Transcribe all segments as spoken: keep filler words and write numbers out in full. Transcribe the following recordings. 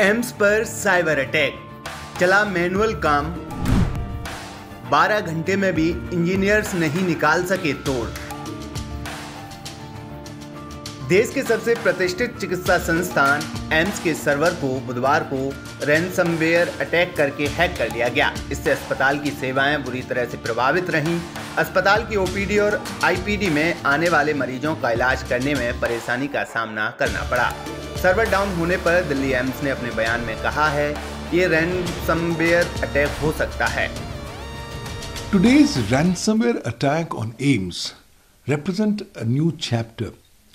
AIIMS पर cyber attack, चला manual काम, बारह घंटे में भी इंजीनियर्स नहीं निकाल सके तोड़। देश के सबसे प्रतिष्ठित चिकित्सा संस्थान एम्स के सर्वर को बुधवार को रैनसमवेयर अटैक करके हैक कर लिया गया। इससे अस्पताल की सेवाएं बुरी तरह से प्रभावित रहीं। अस्पताल की ओपीडी और आईपीडी में आने वाले मरीजों का इलाज करने में परेशानी का सामना करना पड़ा। सर्वर डाउन होने पर दिल्ली एम्स ने अपने बयान में कहा है, ये रैनसमवेयर अटैक हो सकता है। Today's ransomware attack on AIIMS represent a new chapter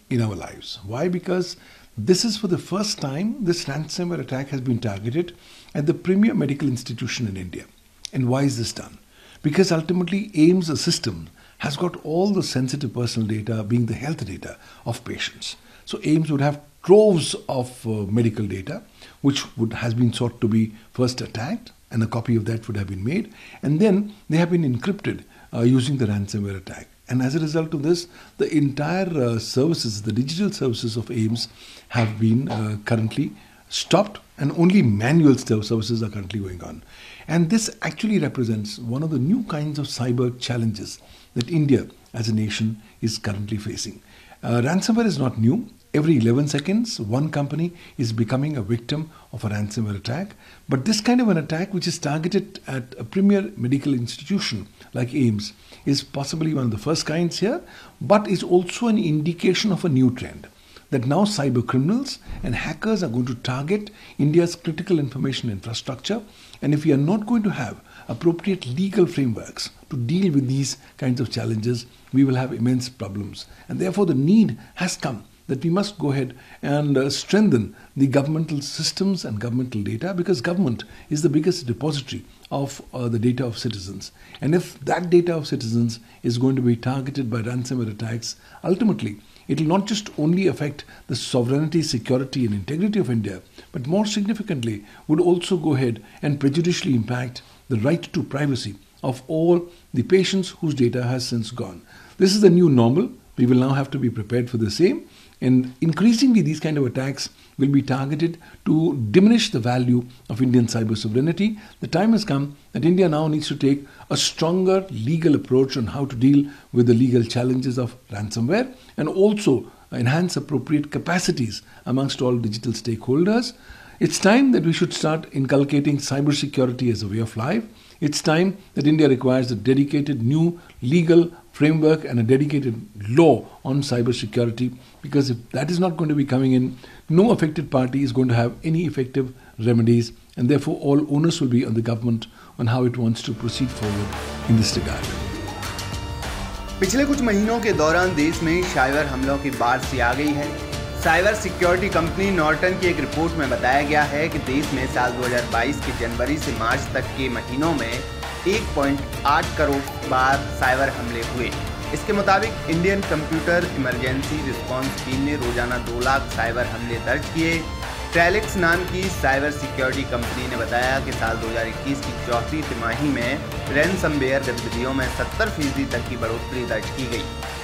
in our lives. Why? Because this is for the first time this ransomware attack has been targeted at the premier medical institution in India. And why is this done? Because ultimately AIIMS, a system, has got all the sensitive personal data, being the health data of patients. So AIIMS would have troves of uh, medical data which would has been sought to be first attacked, and a copy of that would have been made, and then they have been encrypted uh, using the ransomware attack. And as a result of this, the entire uh, services, the digital services of AIIMS have been uh, currently stopped, and only manual services are currently going on. And this actually represents one of the new kinds of cyber challenges that India as a nation is currently facing. Uh, ransomware is not new. Every eleven seconds, one company is becoming a victim of a ransomware attack. But this kind of an attack, which is targeted at a premier medical institution like AIIMS, is possibly one of the first kinds here, but is also an indication of a new trend that now cyber criminals and hackers are going to target India's critical information infrastructure. And if we are not going to have appropriate legal frameworks to deal with these kinds of challenges, we will have immense problems. And therefore, the need has come that we must go ahead and uh, strengthen the governmental systems and governmental data, because government is the biggest depository of uh, the data of citizens. And if that data of citizens is going to be targeted by ransomware attacks, ultimately it will not just only affect the sovereignty, security and integrity of India, but more significantly would also go ahead and prejudicially impact the right to privacy of all the patients whose data has since gone. This is the new normal. We will now have to be prepared for the same. And increasingly, these kind of attacks will be targeted to diminish the value of Indian cyber sovereignty. The time has come that India now needs to take a stronger legal approach on how to deal with the legal challenges of ransomware, and also enhance appropriate capacities amongst all digital stakeholders. It's time that we should start inculcating cybersecurity as a way of life. It's time that India requires a dedicated new legal framework and a dedicated law on cybersecurity, because if that is not going to be coming in, no affected party is going to have any effective remedies, and therefore all onus will be on the government on how it wants to proceed forward in this regard. पिछले कुछ महीनों के दौरान देश में cyber हमलों की बाढ़ सी आ गई है। साइबर सिक्योरिटी कंपनी नॉर्टन की एक रिपोर्ट में बताया गया है कि देश में साल दो हज़ार बाईस के जनवरी से मार्च तक के महीनों में एक पॉइंट आठ करोड़ बार साइबर हमले हुए। इसके मुताबिक Indian computer emergency response team ने रोजाना दो लाख साइबर हमले दर्ज किए। ट्रेलिक्स नाम की साइबर सिक्योरिटी कंपनी ने बताया कि साल दो हज़ार इक्कीस की चौथी तिमाही में रैनसमवेयर गतिविधियों में सत्तर फीसदी तक की बढ़ोतरी दर्ज की गई।